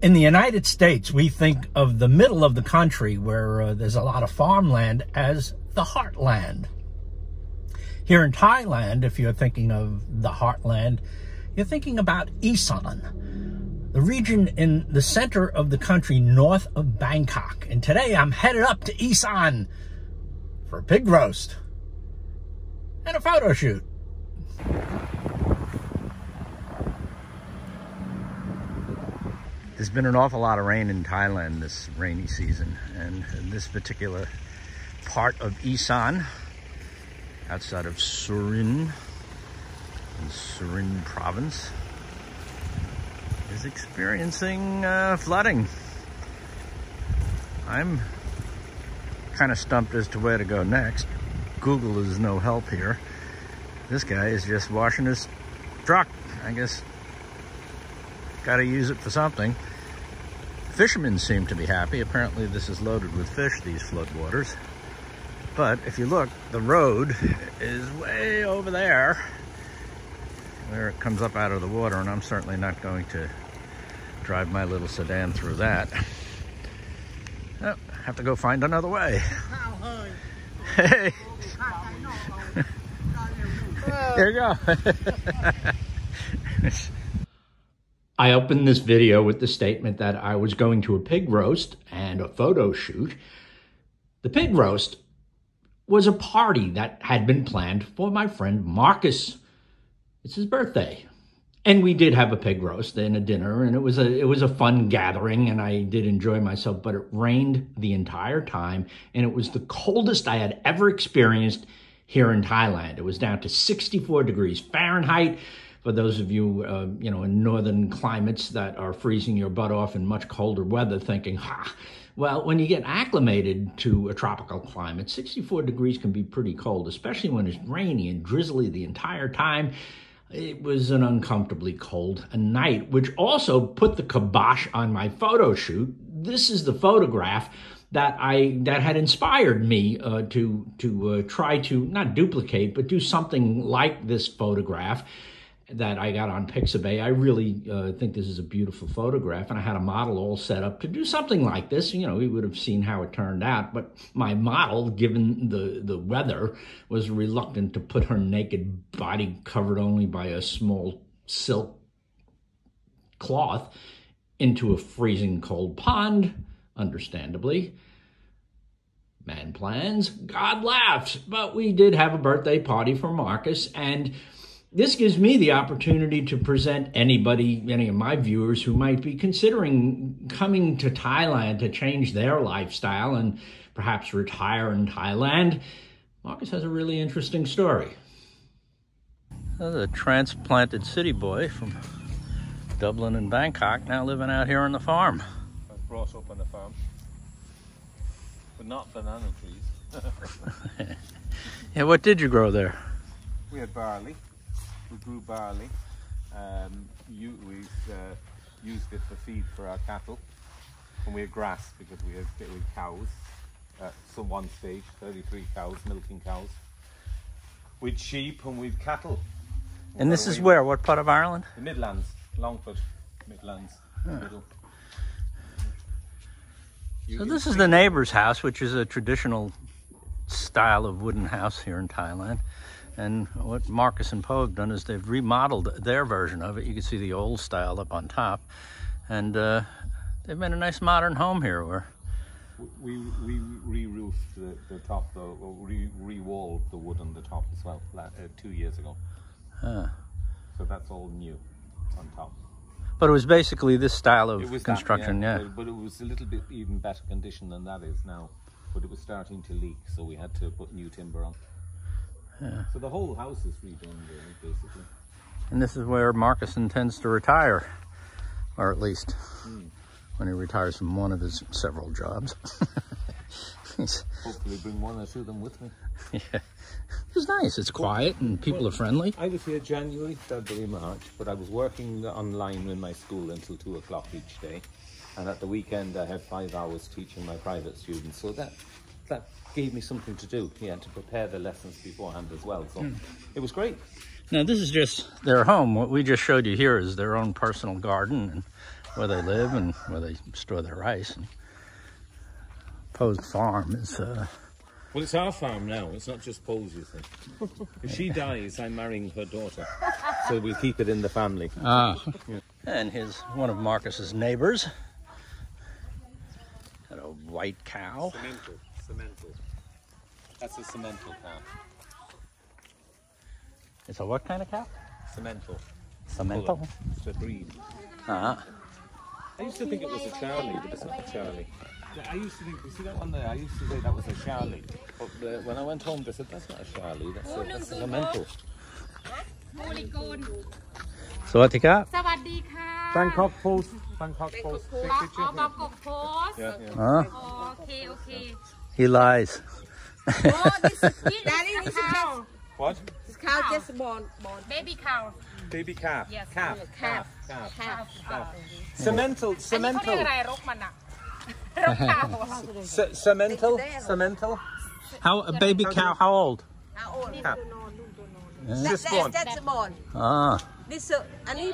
In the United States, we think of the middle of the country where there's a lot of farmland as the heartland. Here in Thailand, if you're thinking of the heartland, you're thinking about Isan, the region in the center of the country north of Bangkok. And today I'm headed up to Isan for a pig roast and a photo shoot. There's been an awful lot of rain in Thailand this rainy season, and in this particular part of Isan, outside of Surin, in Surin province, is experiencing flooding. I'm kind of stumped as to where to go next. Google is no help here. This guy is just washing his truck, I guess. Gotta use it for something. Fishermen seem to be happy. Apparently this is loaded with fish, these floodwaters. But if you look, the road is way over there where it comes up out of the water, and I'm certainly not going to drive my little sedan through that. Oh, have to go find another way. Hey! There you go. I opened this video with the statement that I was going to a pig roast and a photo shoot. The pig roast was a party that had been planned for my friend Marcus. It's his birthday. And we did have a pig roast and a dinner, and it was a fun gathering, and I did enjoy myself, but it rained the entire time, and it was the coldest I had ever experienced here in Thailand. It was down to 64 degrees Fahrenheit. For those of you, you know, in northern climates that are freezing your butt off in much colder weather thinking, ha, well, when you get acclimated to a tropical climate, 64 degrees can be pretty cold, especially when it's rainy and drizzly the entire time. It was an uncomfortably cold night, which also put the kibosh on my photo shoot. This is the photograph that had inspired me to try to not duplicate, but do something like this photograph that I got on Pixabay. I really think this is a beautiful photograph, and I had a model all set up to do something like this. You know, we would have seen how it turned out, but my model, given the weather, was reluctant to put her naked body covered only by a small silk cloth into a freezing cold pond, understandably. Man plans, God laughs, but we did have a birthday party for Marcus, and this gives me the opportunity to present any of my viewers who might be considering coming to Thailand to change their lifestyle and perhaps retire in Thailand. Marcus has a really interesting story. A transplanted city boy from Dublin and Bangkok, now living out here on the farm. I was brought up on the farm, but not banana trees. Yeah, what did you grow there? We had barley. We grew barley. We used it for feed for our cattle, and we had grass because we had cows. So one stage, 33 cows, milking cows. We'd sheep and we'd cattle. And this is where? What part of Ireland? The Midlands, Longford, Midlands. Huh. Middle. So this is the neighbor's house, which is a traditional style of wooden house here in Thailand. And what Marcus and Poe have done is they've remodeled their version of it. You can see the old style up on top. And they've made a nice modern home here. We re-roofed the top, though, re-walled the wood on the top as well 2 years ago. Huh. So that's all new on top. But it was basically this style of construction, that, yeah. But it was a little bit even better condition than that is now. But it was starting to leak, so we had to put new timber on. Yeah. So the whole house is redone, basically. And this is where Marcus intends to retire, or at least when he retires from one of his several jobs. Hopefully bring one or two of them with me. Yeah. It was nice. It's quiet and people are friendly. I was here January, February, March, but I was working online in my school until 2 o'clock each day. And at the weekend, I had 5 hours teaching my private students. So that gave me something to do, yeah, to prepare the lessons beforehand as well. So it was great. Now, this is just their home. What we just showed you here is their own personal garden and where they live and where they store their rice. And Poe's farm is... Well, it's our farm now. It's not just Poe's, you think. If she dies, I'm marrying her daughter. So we'll keep it in the family. Ah. Yeah. And here's one of Marcus's neighbors. Got a white cow. Simmental. That's a Simmental cow. It's a what kind of cow? Simmental. Simmental? It's a breed. Ah. I used to think it was a Charlie, but it's not a Charlie. I used to think, you see that one there? I used to say that was a Charlie. But when I went home, they said, that's not a Charlie, that's a Simmental. Sawadika. Sawadika. Bangkok Post. Bangkok Post. Oh, Bangkok Post. Yeah, yeah. Huh? Okay, okay. He lies. Oh, this is a cow. What? This cow just born. Baby cow. Baby calf. Yes. Calf. Calf. Calf. Calf. Simmental. Simmental. Simmental. Simmental. How a baby cow? How old? How old? This one. That's born. Ah. This Annie.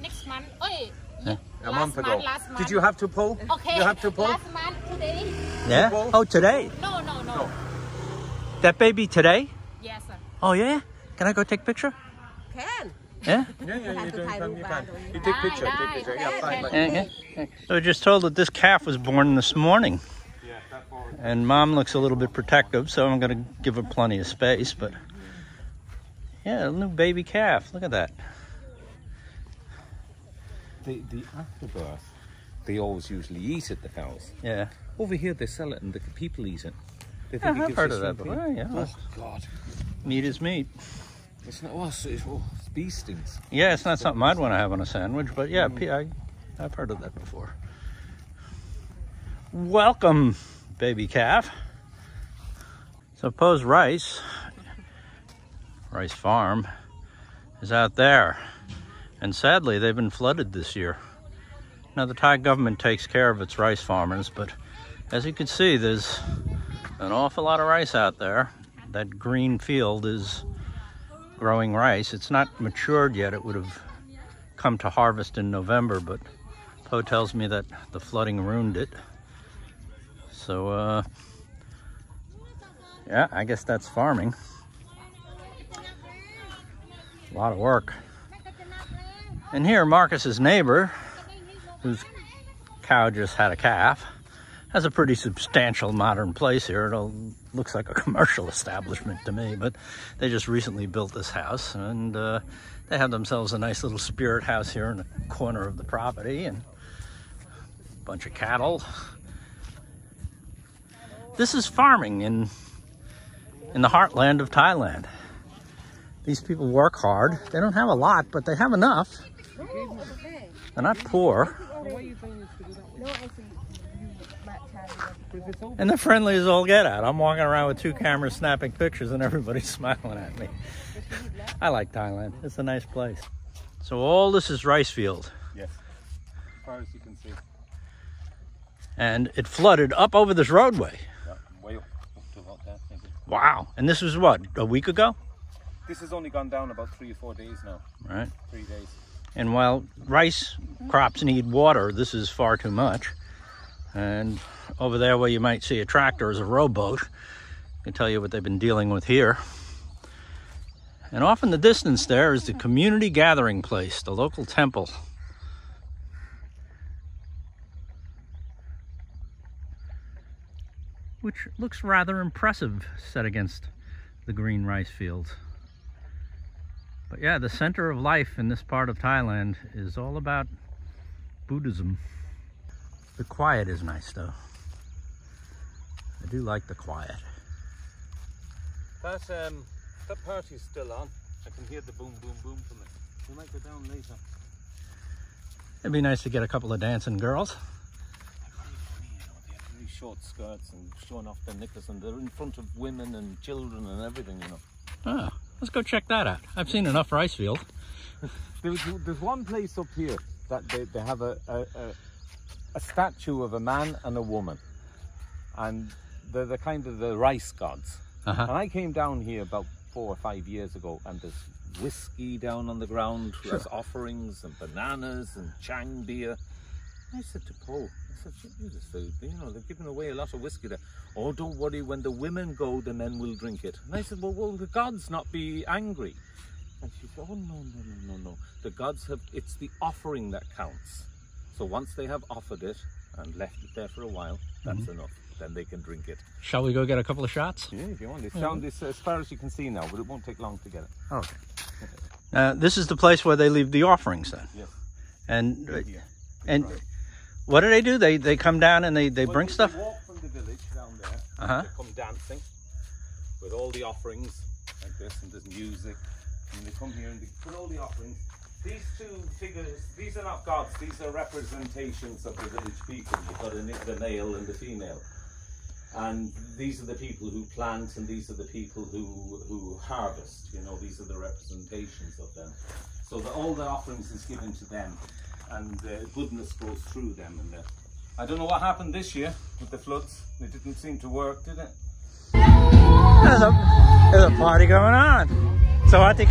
Next month. Oh. Yeah. A month ago. Month. Did you have to pull? Okay. You have to pull. Last month today. Yeah. To oh, today. No. That baby today? Yes, sir. Oh yeah. Can I go take a picture? Can. Yeah? Yeah, you can. You take a picture, Yeah, fine. Yeah. So we're just told that this calf was born this morning. Yeah, that boy. And Mom looks a little bit protective, so I'm going to give her plenty of space. But yeah, a new baby calf. Look at that. The afterbirth, they always usually eat it, the cows. Yeah. Over here, they sell it and the people eat it. They think I've heard of that before, yeah. Oh, God. Meat is meat. It's not it's bee stings. Yeah, it's not something I'd want to have on a sandwich, but yeah, I've heard of that before. Welcome, baby calf. So Poe's rice farm is out there. And sadly, they've been flooded this year. Now, the Thai government takes care of its rice farmers, but as you can see, there's an awful lot of rice out there. That green field is growing rice. It's not matured yet. It would have come to harvest in November, but Poe tells me that the flooding ruined it. So, yeah, I guess that's farming. A lot of work. And here, Marcus's neighbor, whose cow just had a calf, has a pretty substantial modern place here. It all looks like a commercial establishment to me, but they just recently built this house, and they have themselves a nice little spirit house here in the corner of the property, and a bunch of cattle. This is farming in the heartland of Thailand. These people work hard. They don't have a lot, but they have enough. They're not poor. And they're friendly as all get out. I'm walking around with two cameras snapping pictures and everybody's smiling at me. I like Thailand. It's a nice place. So all this is rice field. Yes. As far as you can see. And it flooded up over this roadway. Yeah, way up to about that, maybe. Wow. And this was what, a week ago? This has only gone down about 3 or 4 days now. Right. 3 days. And while rice crops need water, this is far too much. And over there where you might see a tractor is a rowboat. I can tell you what they've been dealing with here. And off in the distance there is the community gathering place, the local temple. Which looks rather impressive set against the green rice fields. But yeah, the center of life in this part of Thailand is all about Buddhism. The quiet is nice though. I do like the quiet. That party's still on. I can hear the boom, boom, boom from it. We might go down later. It'd be nice to get a couple of dancing girls. They're really funny, you know. They have really short skirts and showing off their knickers, and they're in front of women and children and everything, you know. Ah, let's go check that out. I've seen enough rice field. there's one place up here that they have a statue of a man and a woman, and they're the kind of the rice gods. And I came down here about 4 or 5 years ago, and there's whiskey down on the ground as offerings, and bananas and Chang beer. And I said to Paul, I said, shouldn't you just food? You know, they've given away a lot of whiskey there. Oh, don't worry, when the women go, the men will drink it. And I said, well, will the gods not be angry? And she said, oh, no. The gods have, it's the offering that counts. So once they have offered it and left it there for a while, that's enough. Then they can drink it. Shall we go get a couple of shots? Yeah, if you want. It's down this as far as you can see now, but it won't take long to get it. Okay. This is the place where they leave the offerings then? Yes. And, right. What do they do? They come down and they bring stuff? They walk from the village down there. They come dancing with all the offerings like this, and there's music. And they come here and they put all the offerings. These two figures, these are not gods, these are representations of the village people. You've got the male and the female. And these are the people who plant, and these are the people who harvest. You know, these are the representations of them. So that all the offerings is given to them, and goodness goes through them. And I don't know what happened this year with the floods. It didn't seem to work, did it? There's a party going on. So at the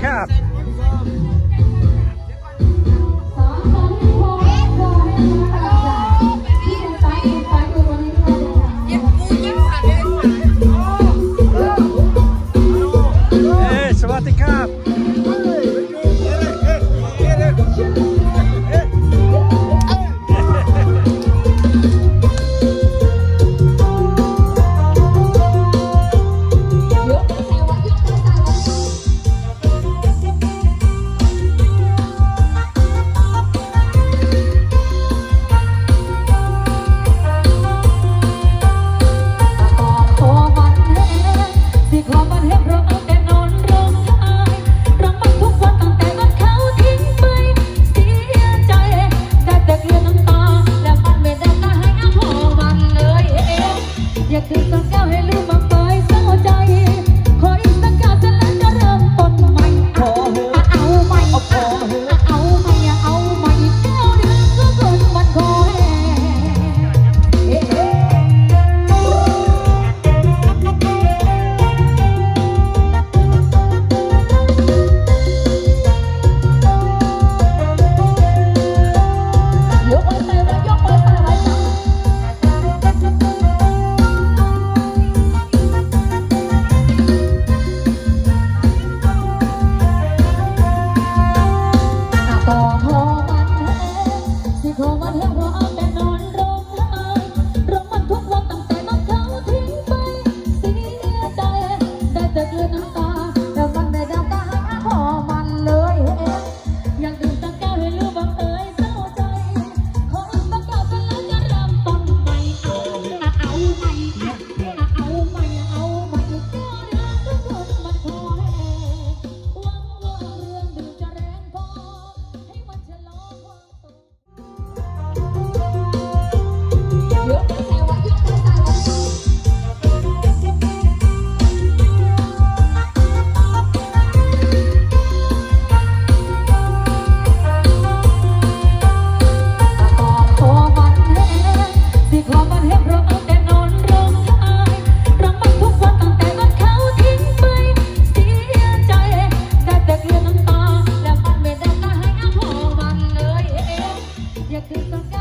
camp.